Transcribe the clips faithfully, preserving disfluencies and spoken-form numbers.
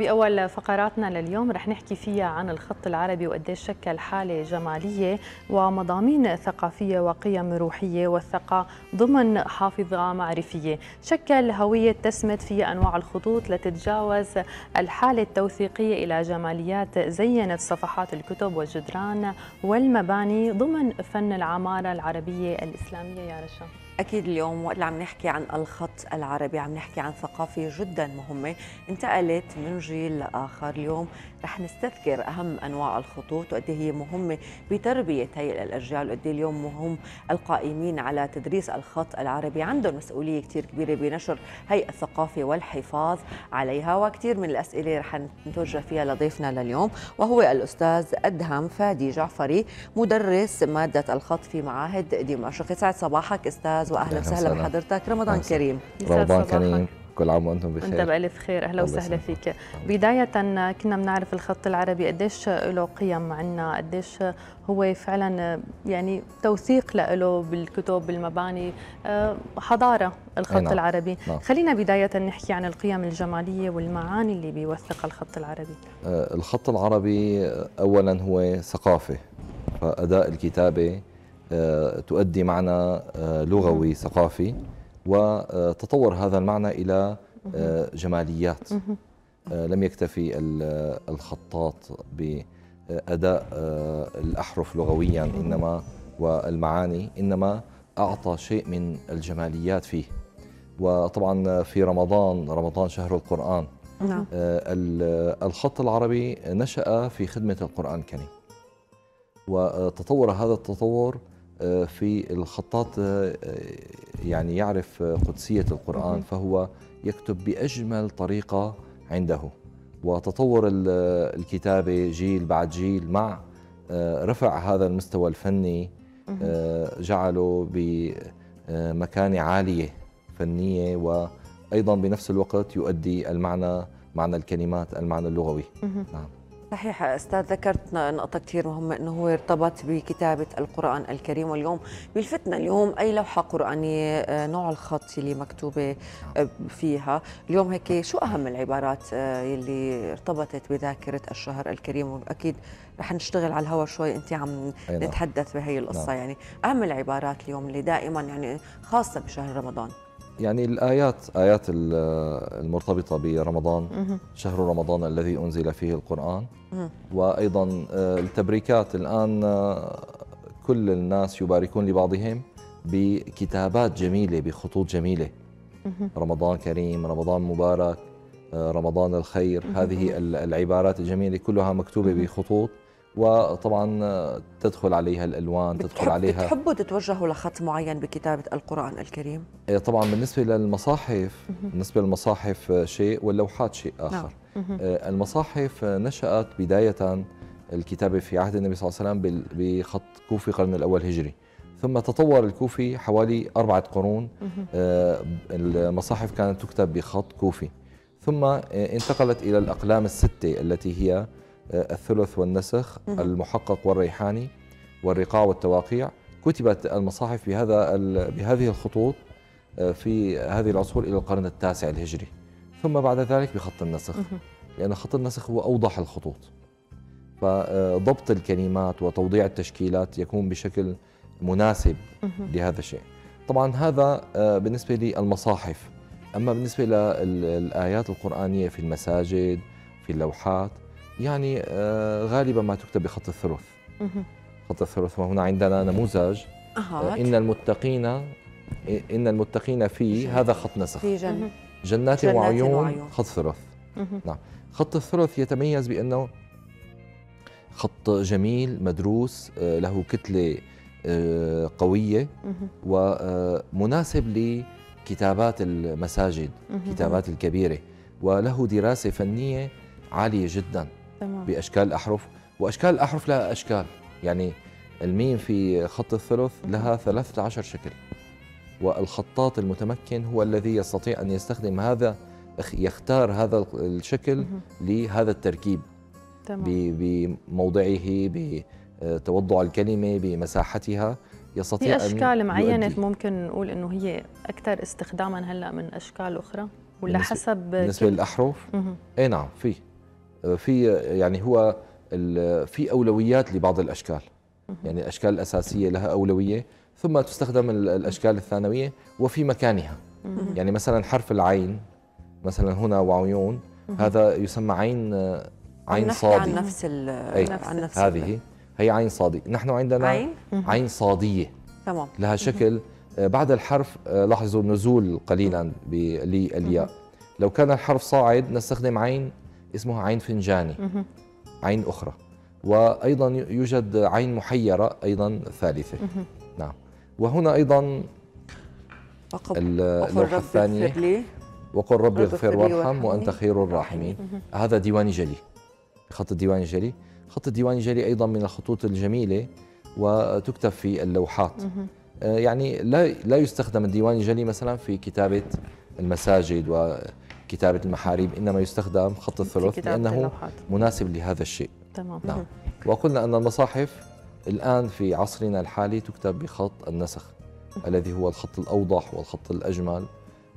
بأول فقراتنا لليوم رح نحكي فيها عن الخط العربي وقديش شكل حالة جمالية ومضامين ثقافية وقيم روحية والثقة ضمن حافظة معرفية. شكل هوية تسمد فيها أنواع الخطوط لتتجاوز الحالة التوثيقية إلى جماليات زينت صفحات الكتب والجدران والمباني ضمن فن العمارة العربية الإسلامية. يا رشا، أكيد اليوم وقت اللي عم نحكي عن الخط العربي عم نحكي عن ثقافة جدا مهمة انتقلت من جيل لآخر. اليوم رح نستذكر أهم أنواع الخطوط وقد هي مهمة بتربية هي الأجيال، وقد اليوم مهم القائمين على تدريس الخط العربي عندهم مسؤولية كتير كبيرة بنشر هي الثقافة والحفاظ عليها. وكتير من الأسئلة رح نتوجه فيها لضيفنا لليوم وهو الأستاذ أدهم فادي جعفري، مدرس مادة الخط في معاهد دمشق. يسعد صباحك أستاذ واهلا وسهلا بحضرتك. رمضان كريم. رمضان كريم، كل عام وانتم بخير. انت بالف خير، اهلا وسهلا فيك. بدايه كنا بنعرف الخط العربي قديش له قيم عندنا، قديش هو فعلا يعني توثيق له بالكتب بالمباني، حضاره الخط نعم. العربي نعم. خلينا بدايه نحكي عن القيم الجماليه والمعاني اللي بيوثق الخط العربي. الخط العربي اولا هو ثقافه، فاداء الكتابه تؤدي معنى لغوي ثقافي وتطور هذا المعنى إلى جماليات. لم يكتفي الخطاط بأداء الأحرف لغويا إنما والمعاني، إنما أعطى شيء من الجماليات فيه. وطبعا في رمضان، رمضان شهر القرآن، الخط العربي نشأ في خدمة القرآن الكريم، وتطور هذا التطور في الخطاط يعني يعرف قدسية القرآن فهو يكتب بأجمل طريقة عنده. وتطور الكتابة جيل بعد جيل مع رفع هذا المستوى الفني جعله بمكانة عالية فنية، وأيضا بنفس الوقت يؤدي المعنى، معنى الكلمات، المعنى اللغوي. نعم صحيح أستاذ، ذكرت نقطة كثير مهمة أنه هو ارتبط بكتابة القرآن الكريم. واليوم بيلفتنا اليوم أي لوحة قرآنية نوع الخط اللي مكتوبة فيها. اليوم هيك شو أهم العبارات اللي ارتبطت بذاكرة الشهر الكريم؟ وأكيد رح نشتغل على الهواء شوي أنت عم نتحدث بهي القصة، يعني أهم العبارات اليوم اللي دائما يعني خاصة بشهر رمضان. يعني الآيات، آيات المرتبطة برمضان، شهر رمضان الذي أنزل فيه القرآن. وأيضا التبريكات، الآن كل الناس يباركون لبعضهم بكتابات جميلة بخطوط جميلة، رمضان كريم، رمضان مبارك، رمضان الخير، هذه العبارات الجميلة كلها مكتوبة بخطوط، وطبعا تدخل عليها الألوان، تدخل عليها. بتحبوا تتوجهوا لخط معين بكتابة القرآن الكريم؟ طبعا بالنسبة للمصاحف، بالنسبة للمصاحف شيء واللوحات شيء آخر. المصاحف نشأت بداية الكتابة في عهد النبي صلى الله عليه وسلم بخط كوفي القرن الأول هجري، ثم تطور الكوفي حوالي أربعة قرون. المصاحف كانت تكتب بخط كوفي، ثم انتقلت إلى الأقلام الستة التي هي الثلث والنسخ، المحقق والريحاني والرقاع والتواقيع. كتبت المصاحف بهذا بهذه الخطوط في هذه العصور إلى القرن التاسع الهجري، ثم بعد ذلك بخط النسخ، لأن خط النسخ هو أوضح الخطوط، فضبط الكلمات وتوضيع التشكيلات يكون بشكل مناسب لهذا الشيء. طبعا هذا بالنسبة للمصاحف. أما بالنسبة للآيات القرآنية في المساجد، في اللوحات، يعني غالبا ما تكتب بخط الثلث. خط الثلث، وهنا عندنا نموذج إن المتقين إن المتقين في هذا خط نسخ، في جنة. جنات وعيون، وعيون خط ثلث. نعم، خط الثلث يتميز بأنه خط جميل مدروس، له كتلة قوية، ومناسب لكتابات المساجد، كتابات الكبيرة، وله دراسة فنية عالية جدا بأشكال الأحرف. وأشكال الأحرف لها أشكال، يعني الميم في خط الثلث لها ثلاثة عشر شكل، والخطاط المتمكن هو الذي يستطيع أن يستخدم هذا، يختار هذا الشكل لهذا التركيب بموضعه، بتوضع الكلمة، بمساحتها. يستطيع في أشكال معينة ممكن نقول أنه هي أكثر استخداما هلأ من أشكال أخرى، ولا حسب بالنسبة للأحرف؟ أي نعم، فيه في يعني هو في أولويات لبعض الأشكال، يعني الأشكال الأساسية لها أولوية، ثم تستخدم الأشكال الثانوية وفي مكانها. يعني مثلا حرف العين مثلا هنا وعيون، هذا يسمى عين عين صادي. عن نفس عن نفس هذه هي عين صادي. نحن عندنا عين عين صادية تمام لها شكل بعد الحرف، لاحظوا نزول قليلا بالياء. لو كان الحرف صاعد نستخدم عين اسمها عين فنجاني، عين أخرى. وأيضا يوجد عين محيرة أيضا ثالثة. نعم. وهنا أيضا اللوحة الثانية، وقل رب اغفر وارحم وأنت خير الراحمين. هذا ديواني جلي، خط الديواني جلي. خط الديواني جلي أيضا من الخطوط الجميلة وتكتب في اللوحات. يعني لا لا يستخدم الديواني جلي مثلا في كتابة المساجد وكتابة المحاريب، إنما يستخدم خط الثلث لأنه اللوحات مناسب لهذا الشيء. تمام. نعم. وقلنا أن المصاحف الآن في عصرنا الحالي تكتب بخط النسخ الذي هو الخط الأوضح والخط الأجمل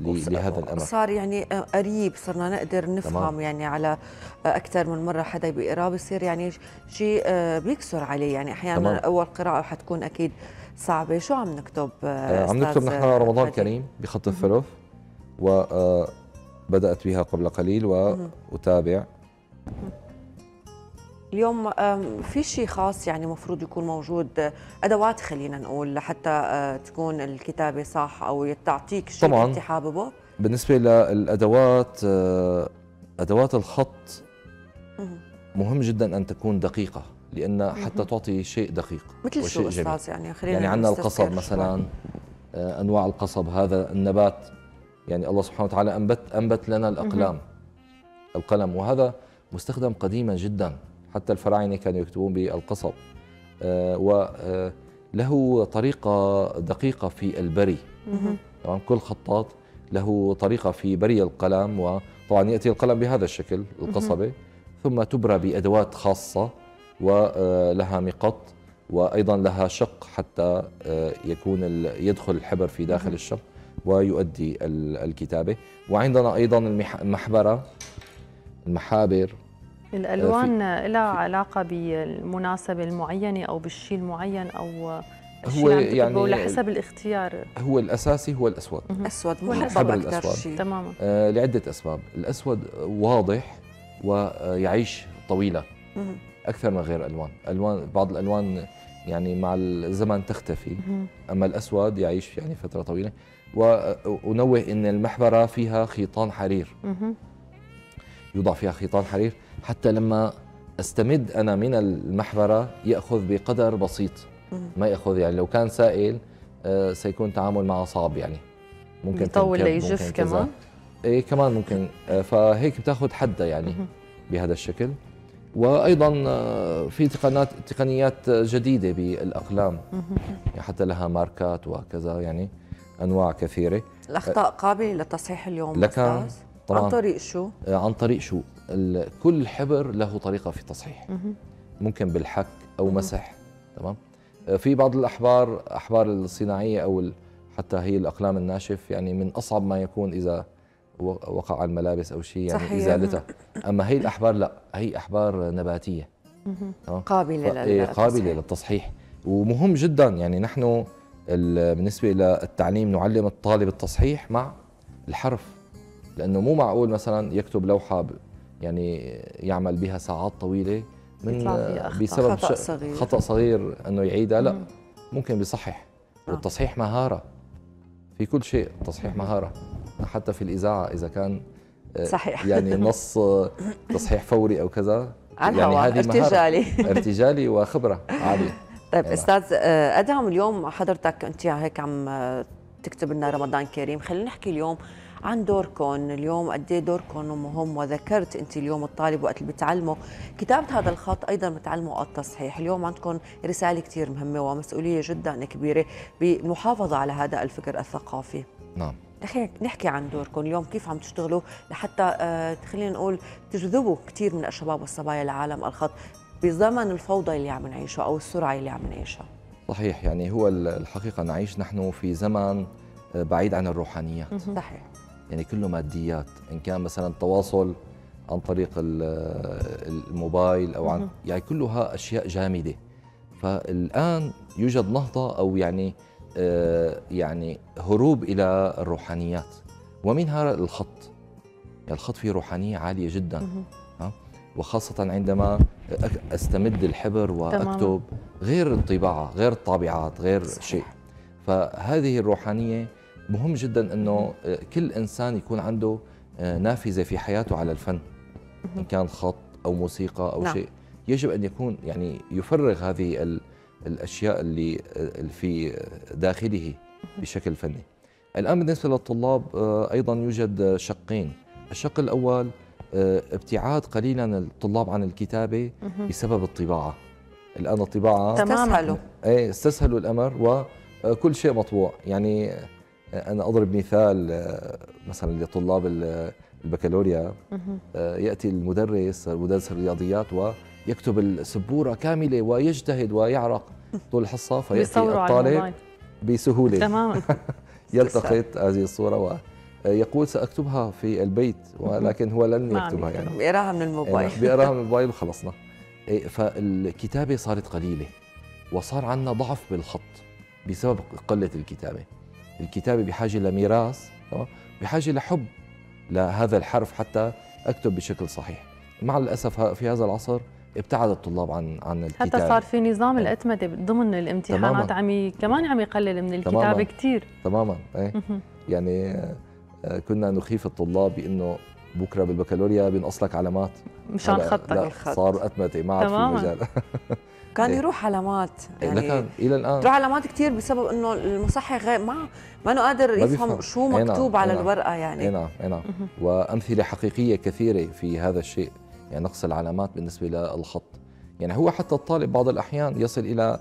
لهذا الأمر. صار يعني قريب، صرنا نقدر نفهم. تمام. يعني على أكثر من مرة حدا بيقراه بيصير يعني شيء بيكسر عليه، يعني أحيانا. تمام. أول قراءة حتكون أكيد صعبة. شو عم نكتب؟ عم نكتب نحن رمضان كريم بخط الثلث، وبدأت بها قبل قليل وأتابع. اليوم في شيء خاص يعني مفروض يكون موجود، أدوات خلينا نقول لحتى تكون الكتابة صح أو تعطيك شيء طبعاً أنت حاببه؟ بالنسبة للأدوات، أدوات الخط مهم جدا أن تكون دقيقة، لأن حتى تعطي شيء دقيق. مثل شو أستاذ؟ يعني خلينا يعني عندنا القصب مثلا، أنواع القصب، هذا النبات يعني الله سبحانه وتعالى أنبت أنبت لنا الأقلام القلم، وهذا مستخدم قديما جدا، حتى الفراعنة كانوا يكتبون بالقصب. آه وله طريقة دقيقة في البري. طبعا كل خطاط له طريقة في بري القلم، وطبعا يأتي القلم بهذا الشكل القصبة، ثم تبرى بأدوات خاصة ولها مقط، وأيضا لها شق حتى يكون يدخل الحبر في داخل الشق ويؤدي الكتابة. وعندنا أيضا المحبرة، المحابر. الألوان لها علاقة بالمناسبة المعينة أو بالشيء المعين أو هو يعني لحسب الاختيار. هو الأساسي هو الأسود. أسود محبب أكثر شيء. تماما. آه لعدة أسباب. الأسود واضح ويعيش طويلة أكثر من غير ألوان. ألوان بعض الألوان يعني مع الزمن تختفي، أما الأسود يعيش يعني فترة طويلة. وأنوه أن المحبرة فيها خيطان حرير، يوضع فيها خيطان حرير حتى لما استمد انا من المحبره ياخذ بقدر بسيط، ما ياخذ يعني لو كان سائل سيكون تعامل معه صعب، يعني ممكن يطول ليجف كمان. اي كمان ممكن، فهيك بتاخذ حدها يعني بهذا الشكل. وايضا في تقنيات تقنيات جديده بالاقلام، حتى لها ماركات وكذا، يعني انواع كثيره. الاخطاء قابله للتصحيح اليوم استاذ؟ طبعاً. عن طريق شو؟ عن طريق شو؟ كل حبر له طريقة في التصحيح. ممكن بالحك أو مسح. تمام؟ في بعض الأحبار، أحبار الصناعية أو حتى هي الأقلام الناشف، يعني من أصعب ما يكون إذا وقع على الملابس أو شيء يعني صحيح. إزالتها. أما هي الأحبار لا، هي أحبار نباتية. تمام؟ قابلة للتصحيح. قابلة للتصحيح، ومهم جدا يعني نحن بالنسبة للتعليم نعلم الطالب التصحيح مع الحرف، لأنه مو معقول مثلا يكتب لوحة يعني يعمل بها ساعات طويلة من بسبب خطأ صغير. خطأ صغير أنه يعيدها، لا ممكن بيصحح. والتصحيح مهارة في كل شيء، التصحيح مهارة حتى في الإذاعة إذا كان صحيح يعني نص تصحيح فوري أو كذا يعني هذه ارتجالي مهارة. ارتجالي وخبرة عالية. طيب يعني أستاذ أدهم، اليوم حضرتك أنت هيك عم تكتب لنا رمضان كريم، خلينا نحكي اليوم عن دوركم. اليوم قد ايه دوركم مهم، وذكرت انت اليوم الطالب وقت اللي بتعلمه كتابه هذا الخط ايضا بتعلمه التصحيح. اليوم عندكم رساله كثير مهمه ومسؤوليه جدا كبيره بالمحافظه على هذا الفكر الثقافي. نعم. خلينا نحكي عن دوركم اليوم، كيف عم تشتغلوا لحتى آه خلينا نقول تجذبوا كثير من الشباب والصبايا لعالم الخط بزمن الفوضى اللي عم نعيشها او السرعه اللي عم نعيشها؟ صحيح. يعني هو الحقيقه نعيش نحن في زمن بعيد عن الروحانيات. صحيح. يعني كله ماديات، إن كان مثلا التواصل عن طريق الموبايل أو عن يعني كلها أشياء جامدة. فالآن يوجد نهضة أو يعني يعني هروب إلى الروحانيات، ومنها الخط. الخط فيه روحانية عالية جدا، وخاصة عندما أستمد الحبر وأكتب غير الطباعة، غير الطابعات، غير شيء. فهذه الروحانية مهم جدا أنه كل إنسان يكون عنده نافذة في حياته على الفن، إن كان خط أو موسيقى أو لا. شيء يجب أن يكون يعني يفرغ هذه الأشياء اللي في داخله بشكل فني. الآن بالنسبة للطلاب أيضا يوجد شقين. الشق الأول ابتعاد قليلا الطلاب عن الكتابة بسبب الطباعة. الآن الطباعة تسهلوا اي استسهلوا الأمر وكل شيء مطبوع. يعني أنا أضرب مثال مثلا لطلاب البكالوريا، يأتي المدرس مدرس الرياضيات ويكتب السبورة كاملة ويجتهد ويعرق طول الحصة، فيأتي الطالب بسهولة تماما يلتقط هذه الصورة ويقول سأكتبها في البيت، ولكن هو لن يكتبها، يعني بيقراها من الموبايل بيقراها من الموبايل وخلصنا. فالكتابة صارت قليلة وصار عندنا ضعف بالخط بسبب قلة الكتابة. الكتابة بحاجة لميراث، بحاجة لحب لهذا الحرف حتى أكتب بشكل صحيح. مع الأسف في هذا العصر ابتعد الطلاب عن عن الكتابة، حتى صار في نظام يعني الأتمتة ضمن الامتحانات عم كمان عم يقلل من الكتابة كثير تماما. ايه يعني كنا نخيف الطلاب بأنه بكرة بالبكالوريا بينقص لك علامات مشان خطك الخط، صار أتمتة ما عاد في مجال. كان يروح علامات يعني لكن الى الان تروح علامات كثير بسبب انه المصحح غير ما ما قادر يفهم شو مكتوب على الورقه يعني. نعم نعم وامثله حقيقيه كثيره في هذا الشيء، يعني نقص العلامات بالنسبه للخط. يعني هو حتى الطالب بعض الاحيان يصل الى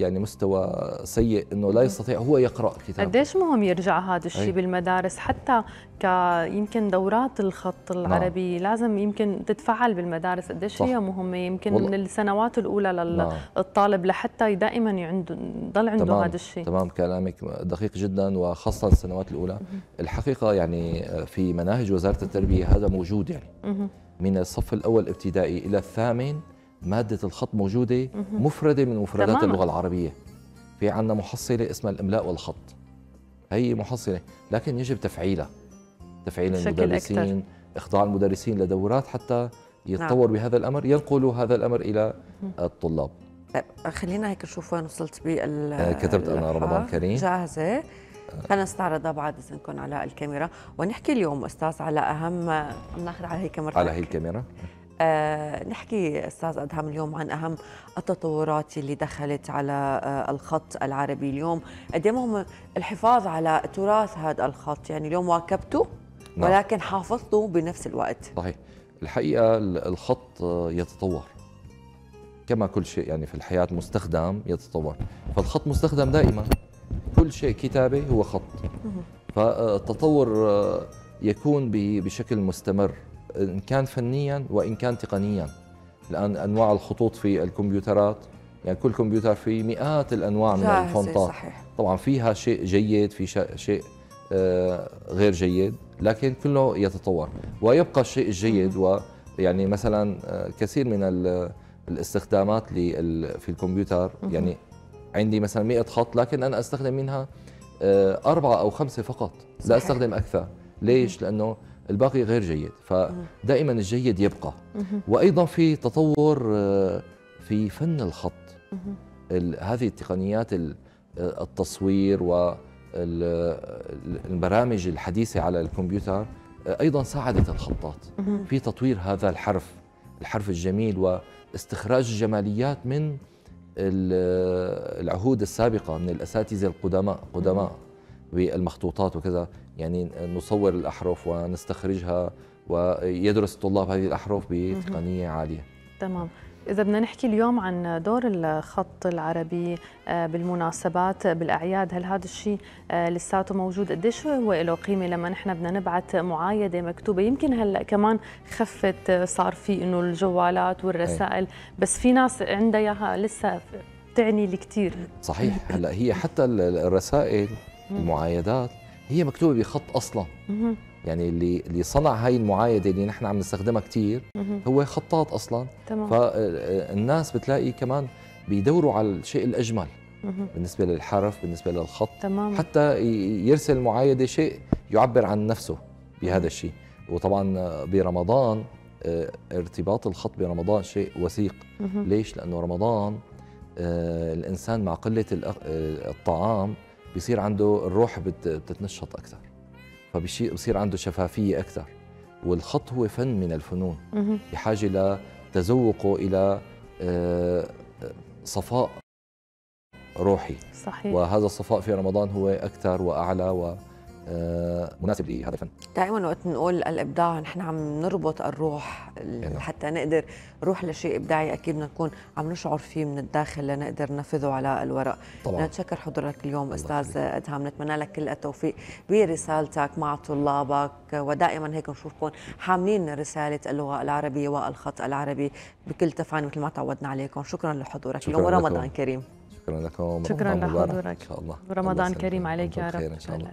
يعني مستوى سيء انه لا يستطيع هو يقرا كتاب. قديش مهم يرجع هذا الشيء بالمدارس، حتى ك يمكن دورات الخط العربي نعم. لازم يمكن تتفعل بالمدارس. قديش هي مهمه يمكن والله. من السنوات الاولى للطالب نعم. لحتى دائما عنده يضل عنده هذا الشيء. تمام كلامك دقيق جدا، وخاصه السنوات الاولى. الحقيقه يعني في مناهج وزاره التربيه هذا موجود، يعني من الصف الاول ابتدائي الى الثامن مادة الخط موجودة مفردة من مفردات تمام. اللغة العربية. في عندنا محصلة اسمها الإملاء والخط، هي محصلة لكن يجب تفعيلها، تفعيل المدرسين، إخضاع المدرسين لدورات حتى يتطور نعم. بهذا الأمر، ينقلوا هذا الأمر إلى الطلاب. خلينا هيك نشوف وين وصلت بي. كتبت أنا رمضان كريم جاهزة، خلينا نستعرضها بعد إذنكم على الكاميرا ونحكي اليوم أستاذ على أهم. ناخذ على هي كاميرا على هي الكاميرا أه نحكي أستاذ أدهم اليوم عن أهم التطورات اللي دخلت على أه الخط العربي اليوم. قد ايه مهم الحفاظ على تراث هذا الخط، يعني اليوم واكبته نعم. ولكن حافظته بنفس الوقت. صحيح، الحقيقة الخط يتطور كما كل شيء يعني في الحياة، مستخدم يتطور، فالخط مستخدم دائما. كل شيء كتابة هو خط، فالتطور يكون بشكل مستمر إن كان فنياً وإن كان تقنياً. الآن أنواع الخطوط في الكمبيوترات، يعني كل كمبيوتر فيه مئات الأنواع من الفونتات، طبعاً فيها شيء جيد في شيء غير جيد، لكن كله يتطور ويبقى الشيء الجيد. ويعني مثلاً كثير من الاستخدامات في الكمبيوتر، يعني عندي مثلاً مئة خط لكن أنا أستخدم منها أربعة أو خمسة فقط، لا أستخدم أكثر. ليش؟ لأنه الباقي غير جيد، فدائما الجيد يبقى. وايضا في تطور في فن الخط، هذه التقنيات التصوير والبرامج الحديثه على الكمبيوتر ايضا ساعدت الخطاط في تطوير هذا الحرف، الحرف الجميل، واستخراج الجماليات من العهود السابقه من الاساتذه القدماء قدماء بالمخطوطات وكذا. يعني نصور الأحرف ونستخرجها ويدرس الطلاب هذه الأحرف بتقنية عالية. تمام. إذا بدنا نحكي اليوم عن دور الخط العربي بالمناسبات بالأعياد، هل هذا الشيء لساته موجود؟ قديش هو له قيمة لما نحن بدنا نبعث معايدة مكتوبة؟ يمكن هلا كمان خفت، صار في إنه الجوالات والرسائل، بس في ناس عندها إياها لسه بتعني لي كثير. صحيح. هلا هي حتى الرسائل المعايدات هي مكتوبة بخط أصلا، يعني اللي اللي صنع هاي المعايده اللي نحن عم نستخدمها كثير هو خطاط اصلا. تمام. فالناس بتلاقي كمان بيدوروا على الشيء الاجمل بالنسبه للحرف، بالنسبه للخط. تمام. حتى يرسل المعايده شيء يعبر عن نفسه بهذا الشيء. وطبعا برمضان ارتباط الخط برمضان شيء وثيق. ليش؟ لانه رمضان الانسان مع قله الطعام بيصير عنده الروح بتتنشط اكثر، فبصير عنده شفافيه اكثر، والخط هو فن من الفنون بحاجه لتذوقه الى صفاء روحي. صحيح. وهذا الصفاء في رمضان هو اكثر واعلى و مناسب لهذا الفن. دائما وقت نقول الابداع نحن عم نربط الروح يعني. حتى نقدر نروح لشيء ابداعي اكيد بدنا نكون عم نشعر فيه من الداخل لنقدر ننفذه على الورق. طبعا. نتشكر حضورك اليوم استاذ ادهم، نتمنى لك كل التوفيق برسالتك مع طلابك، ودائما هيك نشوفكم حاملين رساله اللغه العربيه والخط العربي بكل تفاعل مثل ما تعودنا عليكم. شكرا لحضورك اليوم ورمضان كريم. شكرا لكم. شكرا لحضورك ان شاء الله. ورمضان كريم عليك يا رب.